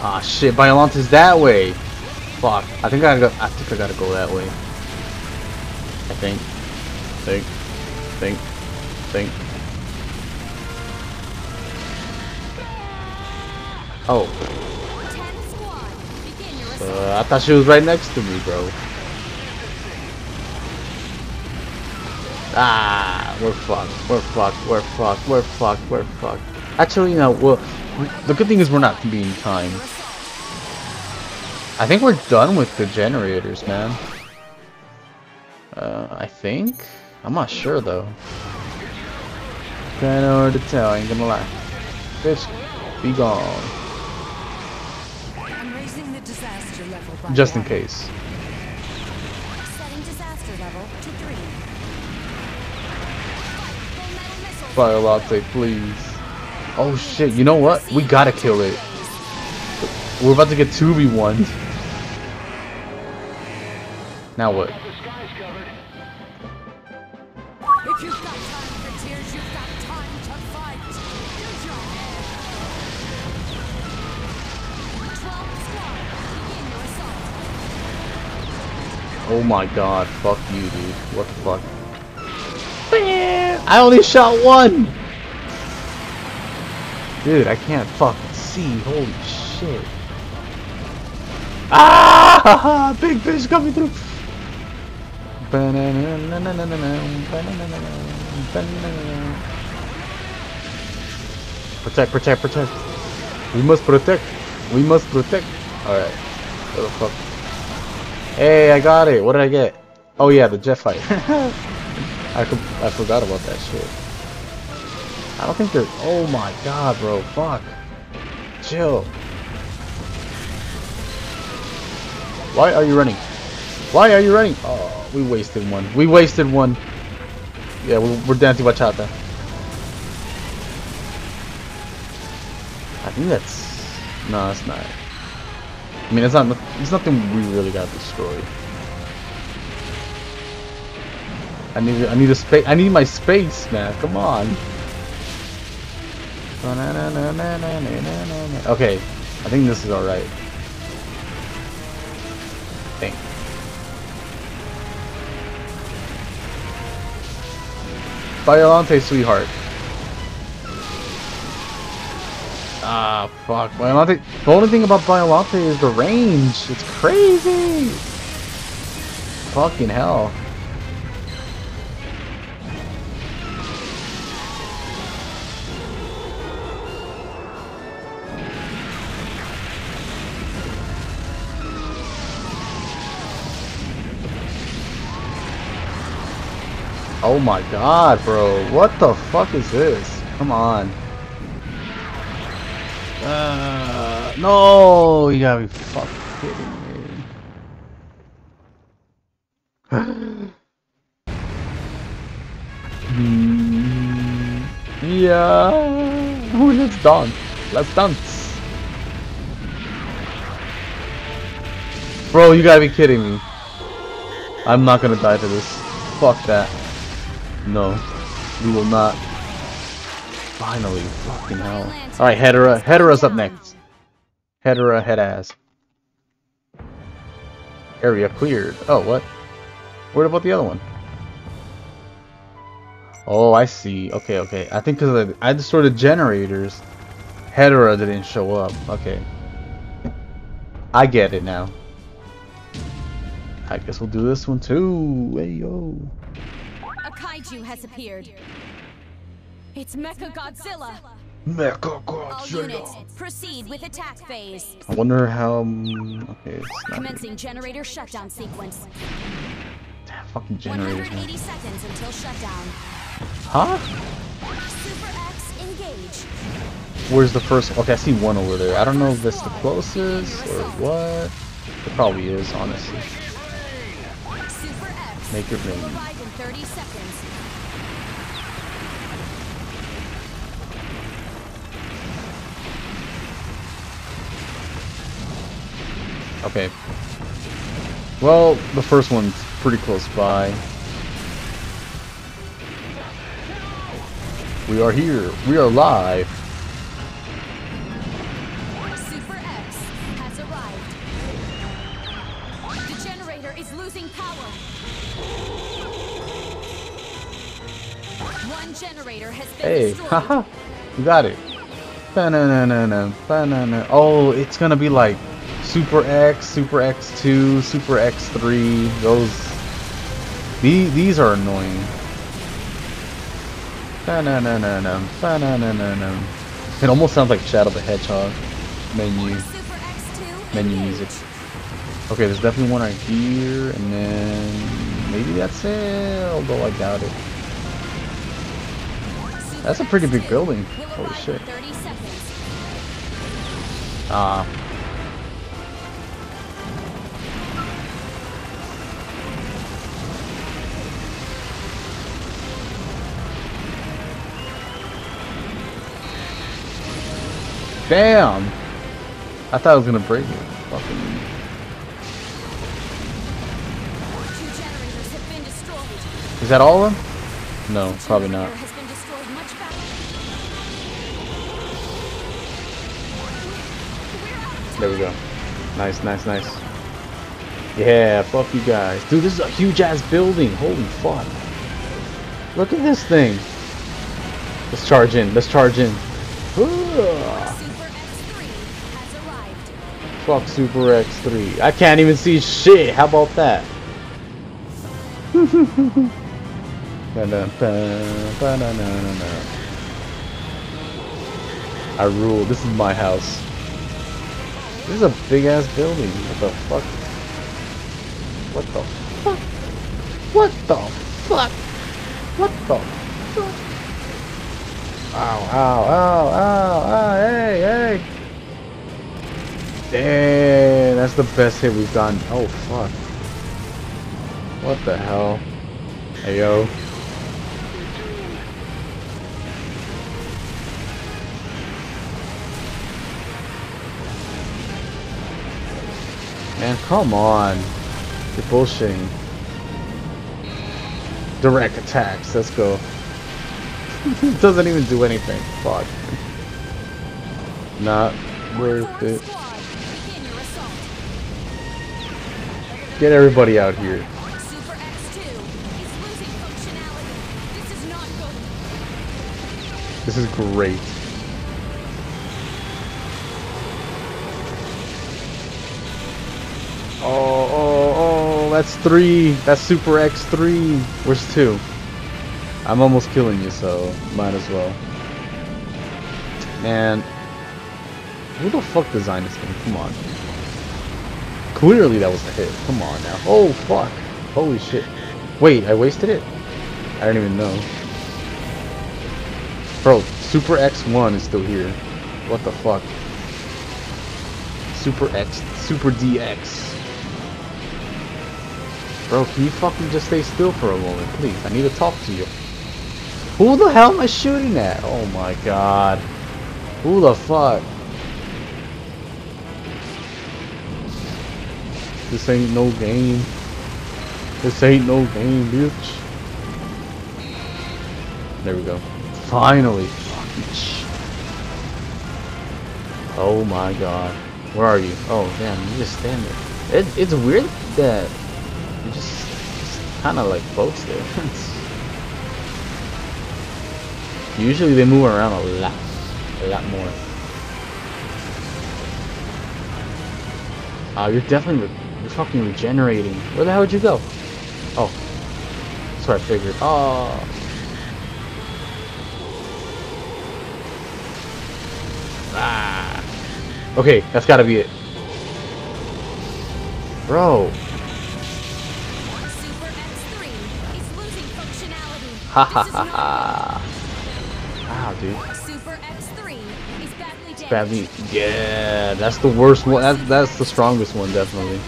Ah, shit, Biollante's that way! Fuck, I think I, gotta, I think I gotta go that way. I think. Think. Think. Think. Oh. Uh, I thought she was right next to me, bro. Ah, we're fucked. We're fucked. We're fucked. We're fucked. We're fucked. Actually, no. Well, the good thing is we're not being timed. I think we're done with the generators, man. Uh, I think. I'm not sure though. Kinda hard to tell. I ain't gonna lie. Bitch, be gone. I'm raising the disaster level by just in case. Setting disaster level to three. Biollante, please. Oh shit! You know what? We gotta kill it. We're about to get two v one. Now what? Oh my god, fuck you, dude. What the fuck? I only shot one! Dude, I can't fucking see. Holy shit. Ah! Big fish coming through! Protect, protect, protect. We must protect. We must protect. Alright. What the fuck? Hey, I got it. What did I get? Oh yeah, the jet fight. I could, I forgot about that shit. I don't think they're. Oh my god, bro. Fuck. Chill. Why are you running? Why are you running? Oh, we wasted one. We wasted one. Yeah, we're, we're down to bachata. I think that's. No, it's not. I mean, it's not. It's nothing we really got destroyed. I need. I need a space. I need my space, man. Come on. Okay, I think this is all right. I think. Biollante, sweetheart. Ah, fuck. Biollante. The only thing about Biollante is the range. It's crazy. Fucking hell. Oh my god, bro. What the fuck is this? Come on. Uh, no, you gotta be fucking kidding me. mm, yeah. Ooh, let's dance. Let's dance. Bro, you gotta be kidding me. I'm not gonna die to this. Fuck that. No, we will not. Finally, fucking hell. Alright, Hedorah. Hedorah's up next. Hedorah, head ass. Area cleared. Oh, what? What about the other one? Oh, I see. Okay, okay. I think because I, I distorted generators, Hedorah didn't show up. Okay. I get it now. I guess we'll do this one too. Hey, yo. Kaiju has appeared. It's Mechagodzilla. Mechagodzilla. All units, proceed with attack phase. I wonder how. Um, okay. Commencing generator shutdown sequence. Damn, fucking generators. one hundred eighty man. Seconds until shutdown. Huh? Super X engage. Where's the first? Okay, I see one over there. I don't know if that's the closest or what. It probably is, honestly. Super X. Make your brain. thirty seconds. Okay. Well, the first one's pretty close by. We are here. We are live. Super X has arrived. The generator is losing power. One generator has been hey, destroyed. Haha. You got it. Ba-na-na-na-na, ba-na-na. Oh, it's gonna be like Super X, Super X two, Super X three. Those. These these are annoying. Ba-na-na-na-na, ba-na-na-na-na. It almost sounds like Shadow the Hedgehog menu menu music. Okay, there's definitely one right here, and then maybe that's it. Although I doubt it. That's a pretty big building. Holy shit. Ah. Damn! I thought I was gonna break it. Fucking. Is that all of them? No, probably not. There we go. Nice, nice, nice. Yeah, fuck you guys. Dude, this is a huge-ass building. Holy fuck. Look at this thing. Let's charge in. Let's charge in. Fuck Super X three. I can't even see shit. How about that? I rule. This is my house. This is a big ass building. What the fuck? What the fuck? What the fuck? What the fuck? Ow, ow, ow, ow, ow, hey, hey! Damn, that's the best hit we've gotten. Oh, fuck. What the hell? Hey, yo. Man, come on. You're bullshitting. Direct attacks. Let's go. It doesn't even do anything. Fuck. Not worth it. Get everybody out here. Super X two is losing functionality. This is not good. This is great. Oh, oh, oh, that's three. That's Super X three. Where's two? I'm almost killing you, so might as well. And who the fuck designed this thing? Come on. Clearly that was the hit. Come on now. Oh, fuck. Holy shit. Wait, I wasted it? I don't even know. Bro, Super X one is still here. What the fuck? Super X, Super D X. Bro, can you fucking just stay still for a moment, please? I need to talk to you. Who the hell am I shooting at? Oh my god. Who the fuck? This ain't no game. This ain't no game, bitch. There we go. Finally. Fucking shit. Oh my god. Where are you? Oh, damn. You just stand there. It, it's weird that... You just, just kind of like boats there. Usually they move around a lot, a lot more. Ah, uh, you're definitely you're fucking regenerating. Where the hell did you go? Oh, that's what I figured. Oh. Ah. Okay, that's gotta be it, bro. Ha ha ha ha! Wow, dude. Super X three is badly damaged. Badly, yeah, that's the worst one. That's that's the strongest one, definitely.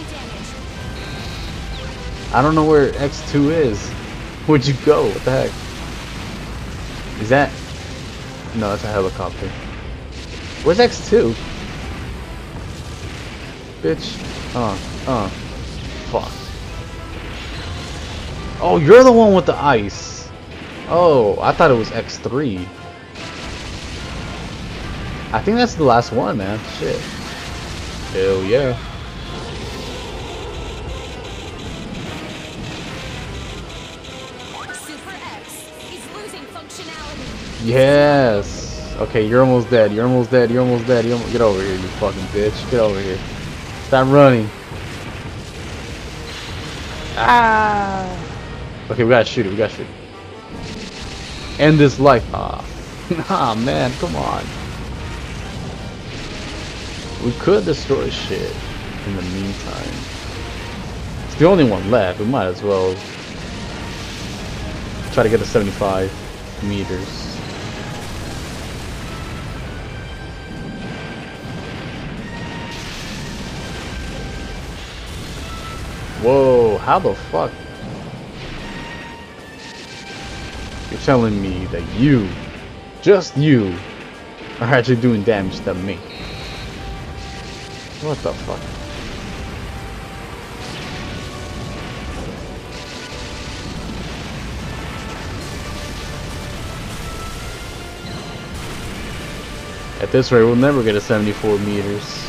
I don't know where X two is. Where'd you go? What the heck? Is that? No, that's a helicopter. Where's X two? Bitch. Uh, uh. Fuck. Oh, you're the one with the ice. Oh, I thought it was X three. I think that's the last one, man. Shit. Hell yeah. Super X is losing functionality. Yes. Okay, you're almost dead. You're almost dead. You're almost dead. You're almost... Get over here, you fucking bitch. Get over here. Stop running. Ah. Okay, we gotta shoot it. We gotta shoot it. End this life. Ah. Nah, man. Come on. We could destroy shit in the meantime. It's the only one left. We might as well try to get to seventy-five meters. Whoa, how the fuck? You're telling me that you, just you, are actually doing damage to me. What the fuck? At this rate, we'll never get a seventy-four meters.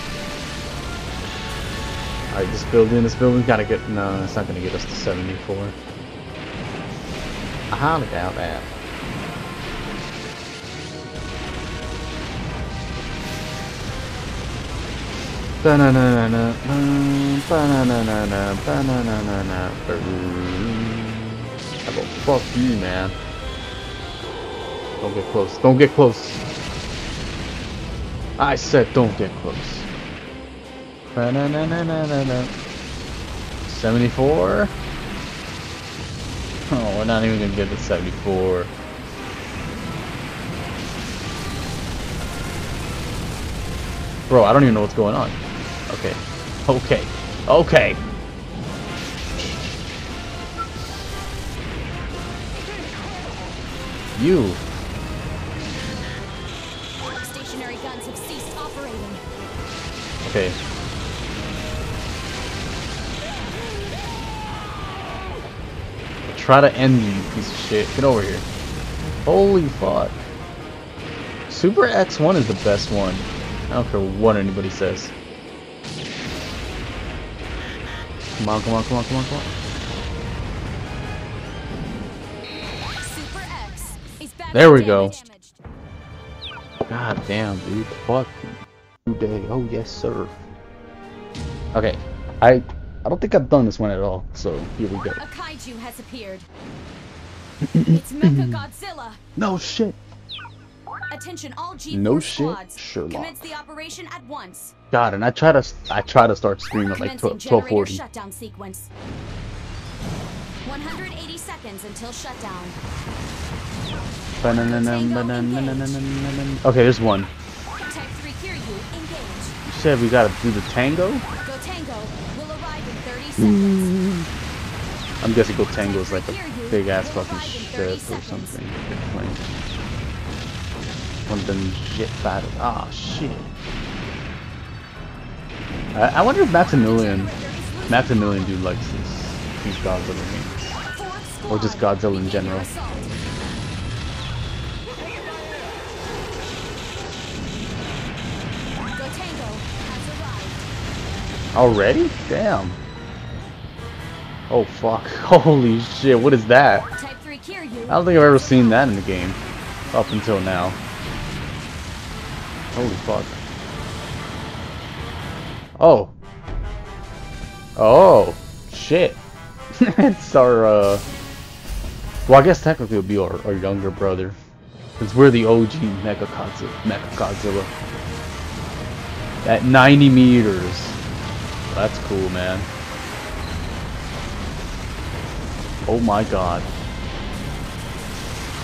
Alright, this building, this building's gotta get... No, it's not gonna get us to seventy-four. I highly doubt that. Banana, banana, banana, fuck you, man. Don't get close. Don't get close. I said don't get close. seventy-four? Oh, we're not even gonna get to seventy-four. Bro, I don't even know what's going on. Okay. Okay. Okay. You. Stationary guns have ceased operating. Okay. Try to end you, piece of shit. Get over here. Holy fuck. Super X one is the best one. I don't care what anybody says. Come on, come on, come on, come on, come on. Super X is back. There we go. Damaged. God damn, dude. Fuck you day. Oh yes, sir. Okay. I I don't think I've done this one at all, so here we go. A kaiju has appeared. It's Mechagodzilla. No shit. Attention, all G four no squads. Shit, Sherlock. Commence the operation at once. God, and I try to, I try to start screaming at like twelve forty. Shutdown sequence. one hundred eighty seconds until shutdown. Okay, there's one. Type three Kiryu, engage. You said we gotta do the tango? Gotengo will arrive in thirty seconds. I'm guessing Gotengo is like a big ass fucking ship or something. One of them jet fighters. Ah, oh, shit. I, I wonder if Maximilian, Maximilian dude likes this, these Godzilla games, or just Godzilla in general. Already? Damn. Oh fuck! Holy shit! What is that? I don't think I've ever seen that in the game up until now. Holy fuck. Oh. Oh. Shit. It's our, uh... well, I guess technically it would be our, our younger brother. Because we're the O G Mechagodzilla. Mechagodzilla. At ninety meters. That's cool, man. Oh my god.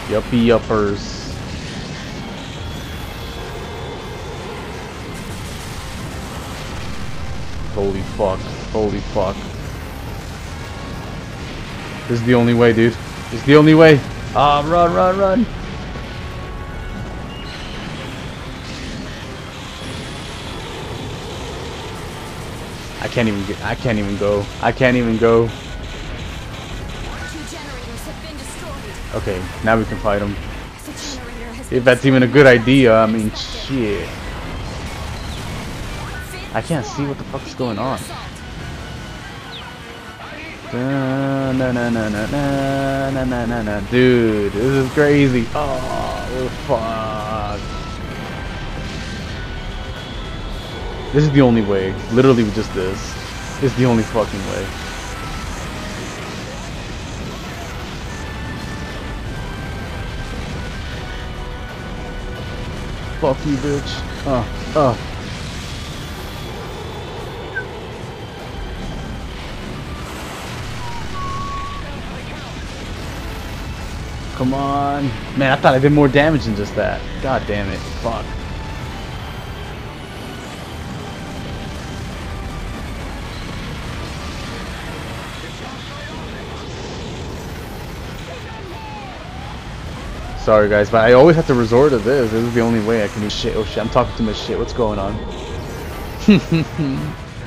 Yuppie uppers. Holy fuck. Holy fuck. This is the only way, dude. This is the only way. Ah, oh, run, run, run. I I can't even get, I can't even go. I can't even go. Okay, now we can fight him. If that's even a good idea, I mean, shit. I can't see what the fuck's going on. Na na na na na na na na na. Dude, this is crazy. Oh, fuck. This is the only way. Literally, just this. It's the only fucking way. Fuck you, bitch. Uh, uh. Come on. Man, I thought I did more damage than just that. God damn it. Fuck. Sorry guys, but I always have to resort to this. This is the only way I can do shit. Oh shit, I'm talking too much shit. What's going on?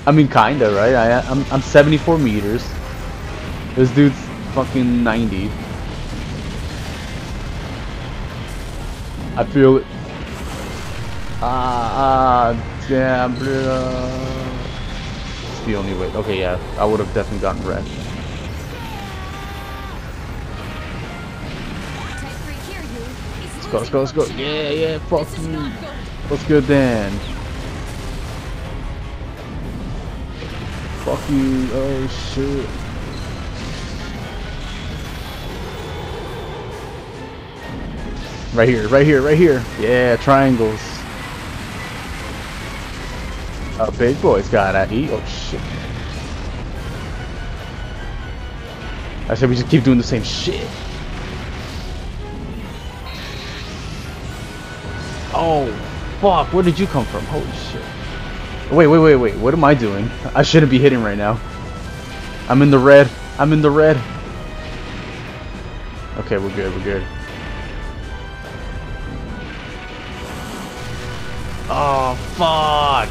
I mean, kinda, right? I, I'm, I'm seventy-four meters. This dude's fucking ninety. I feel it. Ah, ah, damn, bro. It's the only way. Okay, yeah, I would have definitely gotten wrecked. Go, let's go, let's go. Yeah, yeah, fuck you. What's good then? Fuck you, oh shit. Right here, right here, right here. Yeah, triangles. Oh, big boys got to eat. Oh shit. I said we just keep doing the same shit. Oh, fuck, where did you come from? Holy shit. Wait, wait, wait, wait, what am I doing? I shouldn't be hitting right now. I'm in the red. I'm in the red. Okay, we're good, we're good. Oh, fuck.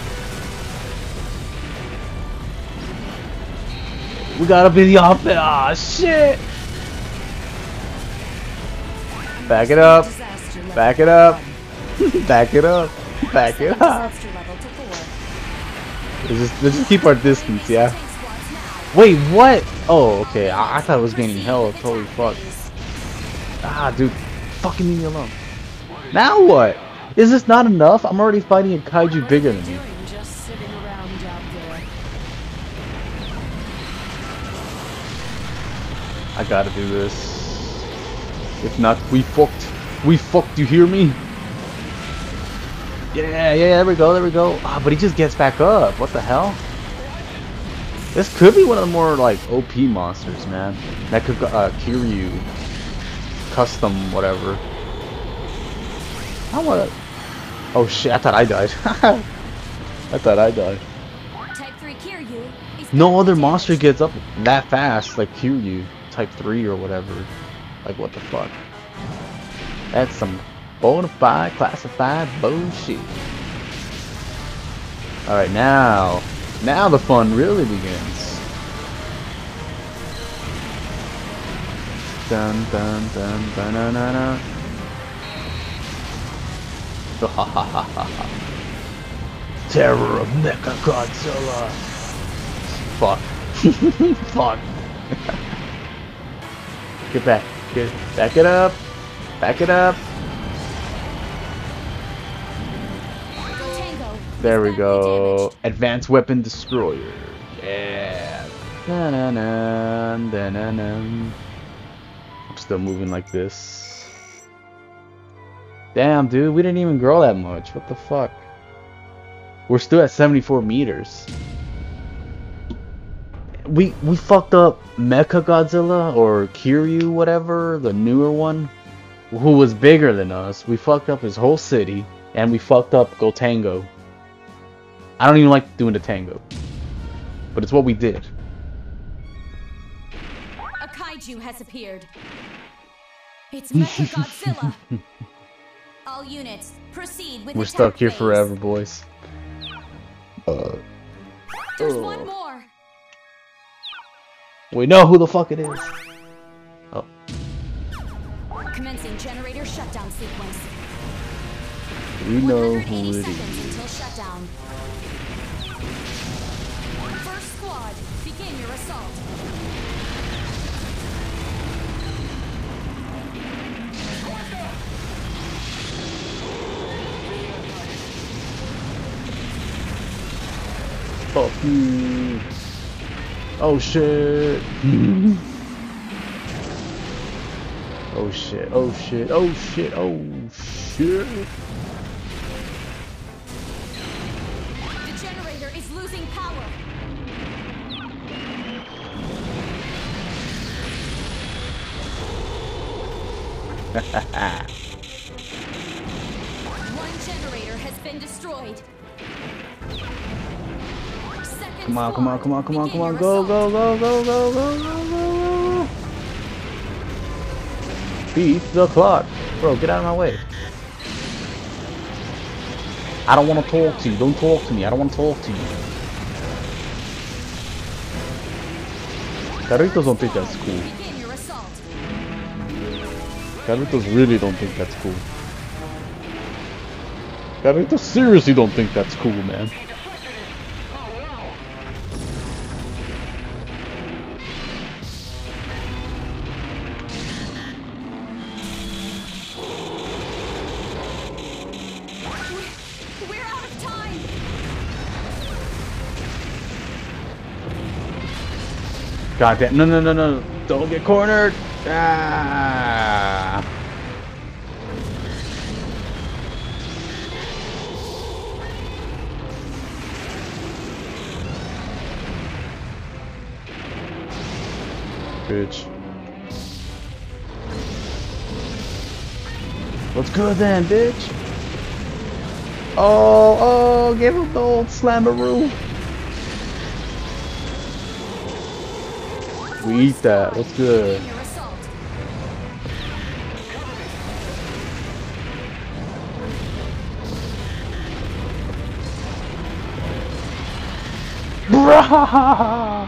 We gotta be the offense. Aw, shit. Back it up. Back it up. Back it up. Back it up. Let's just, let's just keep our distance, yeah? Wait, what? Oh, okay. I, I thought I was gaining health. Holy fuck. Ah, dude. Fucking leave me alone. Now what? Is this not enough? I'm already fighting a kaiju bigger than me. I gotta do this. If not, we fucked. We fucked, you hear me? Yeah, yeah, there we go, there we go. Ah, oh, but he just gets back up. What the hell? This could be one of the more, like, O P monsters, man. That could, uh, Kiryu. Custom, whatever. I wanna... Oh, shit, I thought I died. I thought I died. No other monster gets up that fast, like Kiryu. Type three or whatever. Like, what the fuck? That's some... Bonafide, classified bullshit. Alright, now. Now the fun really begins. Dun dun dun dun dun dun dun. Ha ha ha ha. Terror of Mechagodzilla. Fuck. Fuck. Get back. Get, back it up. Back it up. There we go. Advanced Weapon Destroyer. Yeah. Na na na na na na. I'm still moving like this. Damn, dude, we didn't even grow that much. What the fuck? We're still at seventy-four meters. We we fucked up Mechagodzilla or Kiryu, whatever, the newer one, who was bigger than us. We fucked up his whole city, and we fucked up Gotengo. I don't even like doing the tango, but it's what we did. A kaiju has appeared. It's Mechagodzilla. All units, proceed with. We're stuck here phase. Forever, boys. Uh. There's Ugh. one more. We know who the fuck it is. Oh. Commencing generator shutdown sequence. We know who it is. Until shutdown. First squad, begin your assault. Fuck you. Oh shit. Oh shit. Oh shit. Oh shit. Oh shit. The generator is losing power. One generator has been destroyed. Come on, come on, come on, come on, come on, go, go, go, go, go, go, go, go. Beat the clock. Bro, get out of my way. I don't want to talk to you. Don't talk to me. I don't want to talk to you. Carlitos don't think that's cool. Carlitos really don't think that's cool. Carlitos seriously don't think that's cool, man. God damn, no, no, no, no, don't get cornered. Ah. Bitch. What's good then, bitch? Oh, oh, give him the old slammeroo. We eat that. What's good? Bruh!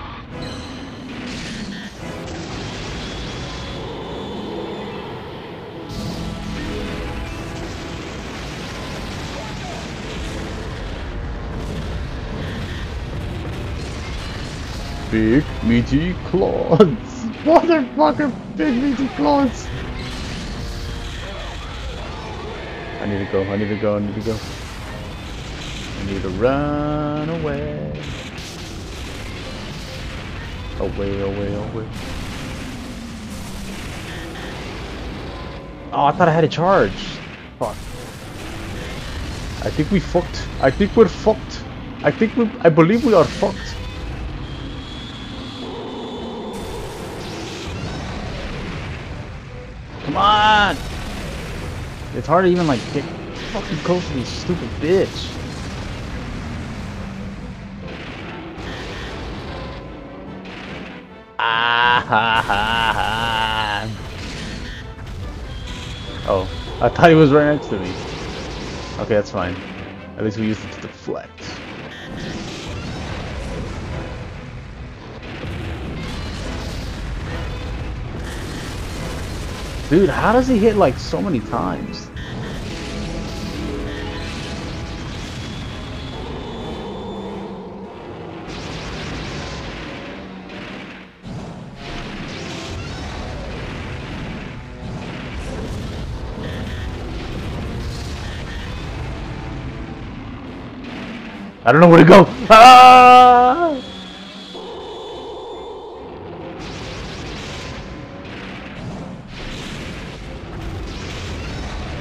Big meaty claws. Motherfucker, big meaty claws. I need to go, I need to go, I need to go. I need to run away. Away, away, away. Oh, I thought I had a charge. Fuck. I think we fucked. I think we're fucked. I think we, I believe we are fucked. Come on! It's hard to even like get fucking close to this stupid bitch. Ah ha ha ha! Oh, I thought he was right next to me. Okay, that's fine. At least we used it to deflect. Dude, how does he hit like so many times? I don't know where to go. Ah!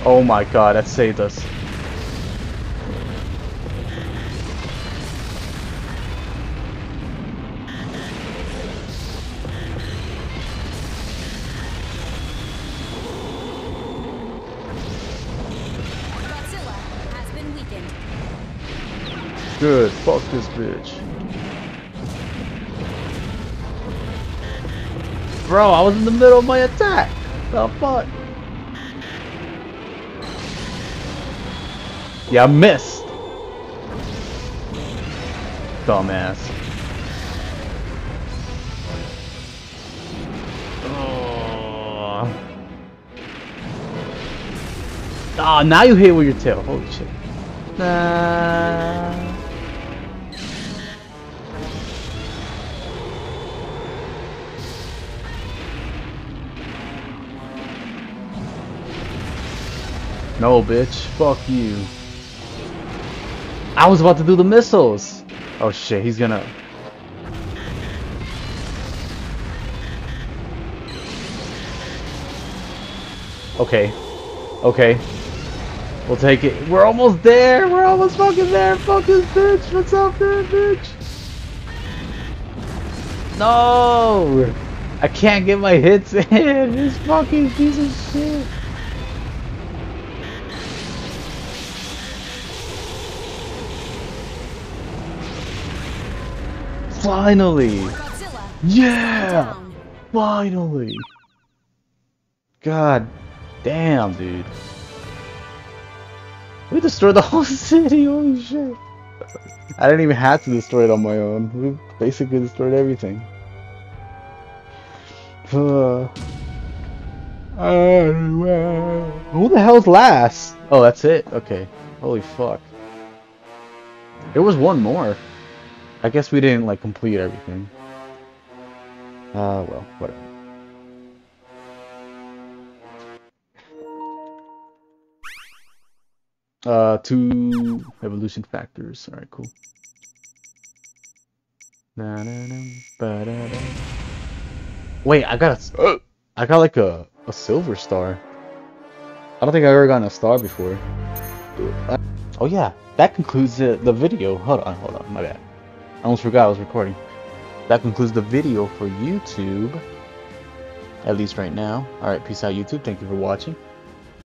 Oh my god, that saved us. Godzilla has been weakened. Good, fuck this bitch. Bro, I was in the middle of my attack. The fuck? Yeah, I missed. dumbass. Oh. Ah, oh, now you hit with your tail. Holy shit. Nah. No, bitch. Fuck you. I was about to do the missiles. Oh shit, he's gonna. Okay. Okay. We'll take it. We're almost there. We're almost fucking there. Fuck this bitch. What's up there, bitch? No. I can't get my hits in. This fucking piece of shit. Finally! Godzilla. Yeah! Finally! God damn, dude. We destroyed the whole city, holy shit. I didn't even have to destroy it on my own. We basically destroyed everything. Uh, who the hell's last? Oh, that's it? Okay. Holy fuck. There was one more. I guess we didn't like complete everything. Uh, well, whatever. Uh, two evolution factors. All right, cool. Wait, I got a, I got like a a silver star. I don't think I ever gotten a star before. Oh yeah, that concludes the the video. Hold on, hold on, my bad. I almost forgot I was recording. That concludes the video for YouTube. At least right now. Alright, peace out YouTube. Thank you for watching.